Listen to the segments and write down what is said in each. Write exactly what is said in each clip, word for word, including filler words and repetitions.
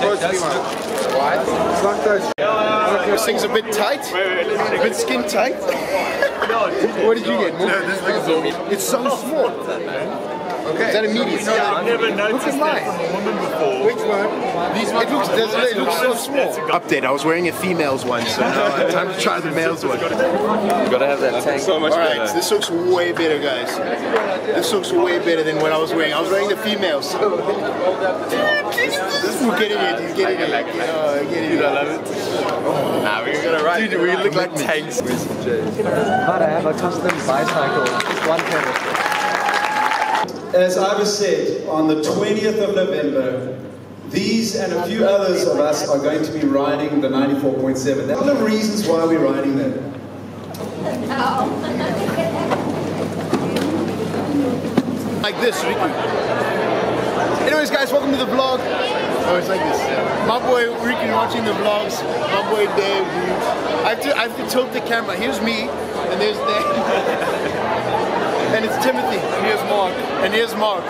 Close to me, man. Wide. It's not close. This thing's a bit tight. Wait, wait, wait, a bit skin tight. What did you get? No, this thing's all. It's so small. Okay. Is that a medium? So yeah, I've never noticed this woman before. Which one? These it looks, it looks so small. Update, I was wearing a female's one, so now it's time to try the male's one. You've got to have that tank. So much Alright, better. This looks way better, guys. This looks way better than what I was wearing. I was wearing the female's. We're getting it, he's getting it. Like, oh, I get it. Dude, I love it. Oh, nah, we're gonna ride. Dude, we look like tanks. But I have a custom bicycle, just one pedal. As Ivor said, on the twentieth of November, these and a few others of us are going to be riding the ninety-four point seven. That's one of the reasons why we're riding that. Like this, Ricky. Anyways, guys, welcome to the vlog. Oh, it's like this. Yeah. My boy Ricky watching the vlogs. My boy Dave. I have to, I have to tilt the camera. Here's me, and there's Dave. And it's Timothy. And here's Mark. And here's Mark.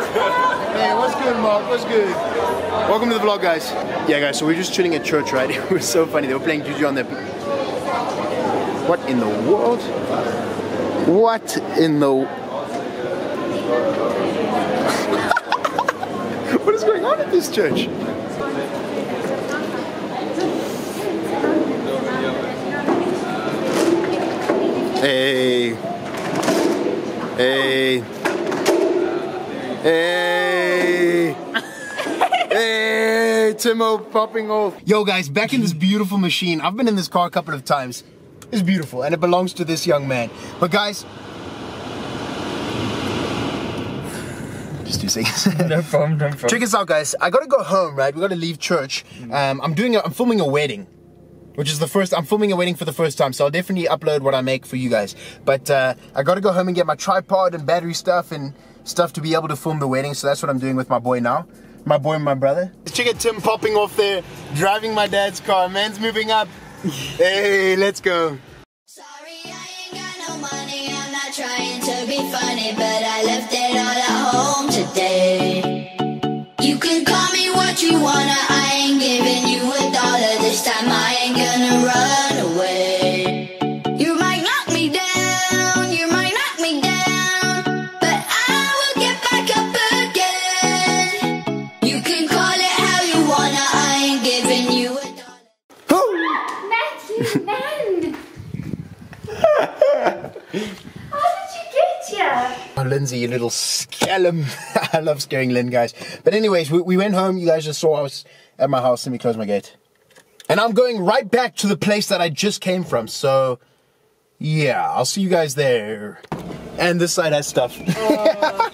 Hey, what's good, Mark? What's good? Welcome to the vlog, guys. Yeah, guys, so we're just chilling at church, right? It was so funny. They were playing Juju on their... What in the world? What in the... What is going on at this church? Hey... Hey. Hey. Hey, Timo popping off. Yo guys, back in this beautiful machine. I've been in this car a couple of times. It's beautiful and it belongs to this young man. But guys, just two seconds. No problem, no problem. Check us out, guys. I gotta go home, right? We gotta leave church. Um, I'm doing a, I'm filming a wedding. Which is the first, I'm filming a wedding for the first time, so I'll definitely upload what I make for you guys. But uh, I gotta go home and get my tripod and battery stuff and stuff to be able to film the wedding, so that's what I'm doing with my boy now. My boy and my brother. Check out Tim popping off there, driving my dad's car, man's moving up. Hey, let's go. Sorry, I ain't got no money, I'm not trying to be funny, but I left it all at home today. You can call me what you wanna, I ain't giving you a dollar this time, I ain't gonna run away. You might knock me down, you might knock me down, but I will get back up again. You can call it how you wanna, I ain't giving you a dollar. Oh! Matthew, man! How did you get here? Oh, Lindsay, you little scallum. I love scaring Lynn, guys. But anyways, we, we went home, you guys just saw us at my house. Let me close my gate. And I'm going right back to the place that I just came from, so yeah, I'll see you guys there. And this side has stuff. Uh, how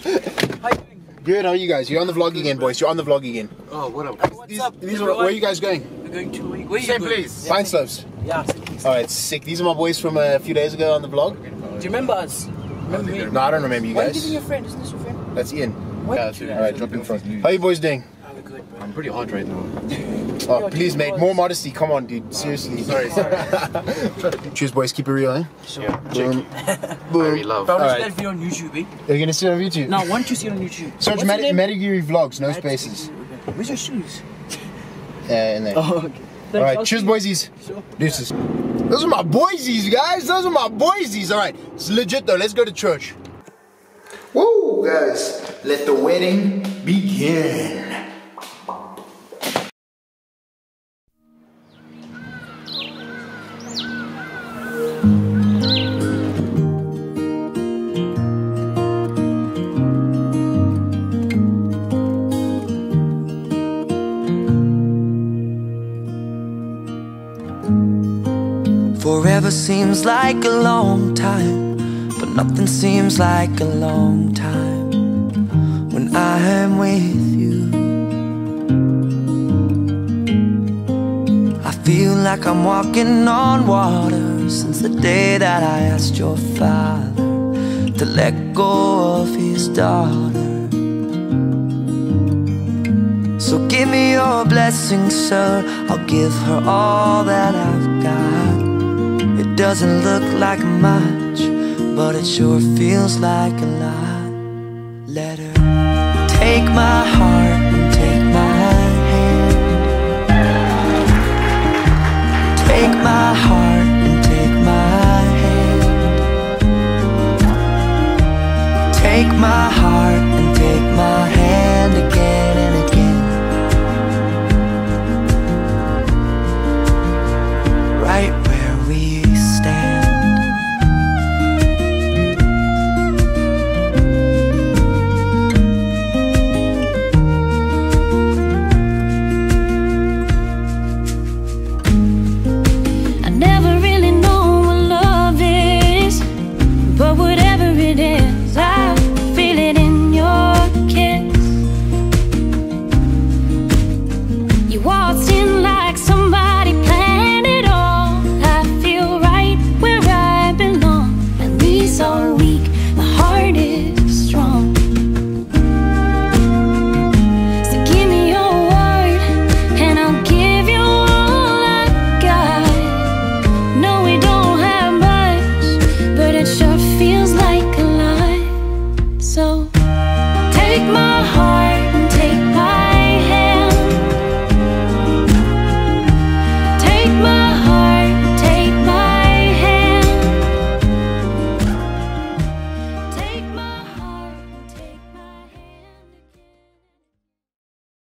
Good, how are you guys? You're on the vlog again, boys. You're on the vlog again. Oh, what up? What's these, up? These are, where are you guys going? We're going to where are you Same place. Pine Slopes. Yeah. Alright, sick. These are my boys from a few days ago on the vlog. Do you remember us? Remember me? No, I don't remember you guys. Why are you giving your friend? Isn't this your friend? That's Ian. Yeah, that's Alright, drop in front. How are you boys doing? I'm pretty hot right now. Oh, please, mate. More modesty. Come on, dude. Seriously. Sorry, sorry. Cheers, boys. Keep it real, eh? Sure. Boom. Boom. Love. But right. That video on YouTube, eh? Are you going to see it on YouTube? No, why don't you see it on YouTube? Search Matt Aguirre Vlogs, no spaces. Where's your shoes? Yeah, in there. Oh, okay. Alright, cheers, boysies. Sure. Deuces. Those are my boysies, guys. Those are my boysies. Alright, it's legit, though. Let's go to church. Woo, guys. Let the wedding begin. Forever seems like a long time, but nothing seems like a long time when I am with you. I feel like I'm walking on water since the day that I asked your father to let go of his daughter. So give me your blessing, sir, I'll give her all that I've got. It doesn't look like much, but it sure feels like a lot. Let her take my heart and take my hand.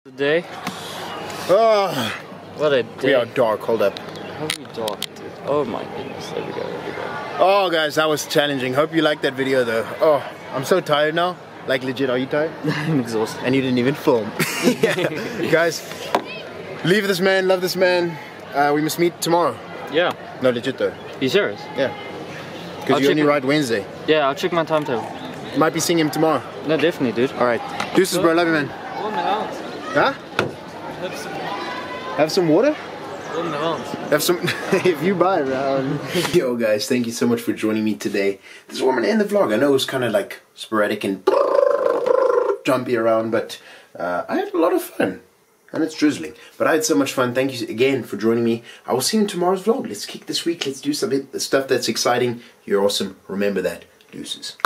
The day? Uh, what a day. We are dark, hold up. How are we dark, dude? Oh my goodness, there we go, there we go. Oh guys, that was challenging. Hope you liked that video though. Oh, I'm so tired now. Like legit, are you tired? I'm exhausted. And you didn't even film. Guys, leave this man, love this man. Uh, we must meet tomorrow. Yeah. No, legit though. You serious? Yeah. Because you only ride Wednesday. Yeah, I'll check my timetable. Might be seeing him tomorrow. No, definitely, dude. Alright. Deuces, bro, love you, man. Warm it out. Huh? Have some, have some water? Warm it out. Have some. If you buy around. Yo, guys, thank you so much for joining me today. This is where I'm going to end the vlog. I know it was kind of like sporadic and jumpy around, but uh, I had a lot of fun. And it's drizzling. But I had so much fun. Thank you again for joining me. I will see you in tomorrow's vlog. Let's kick this week. Let's do some stuff that's exciting. You're awesome. Remember that. Deuces.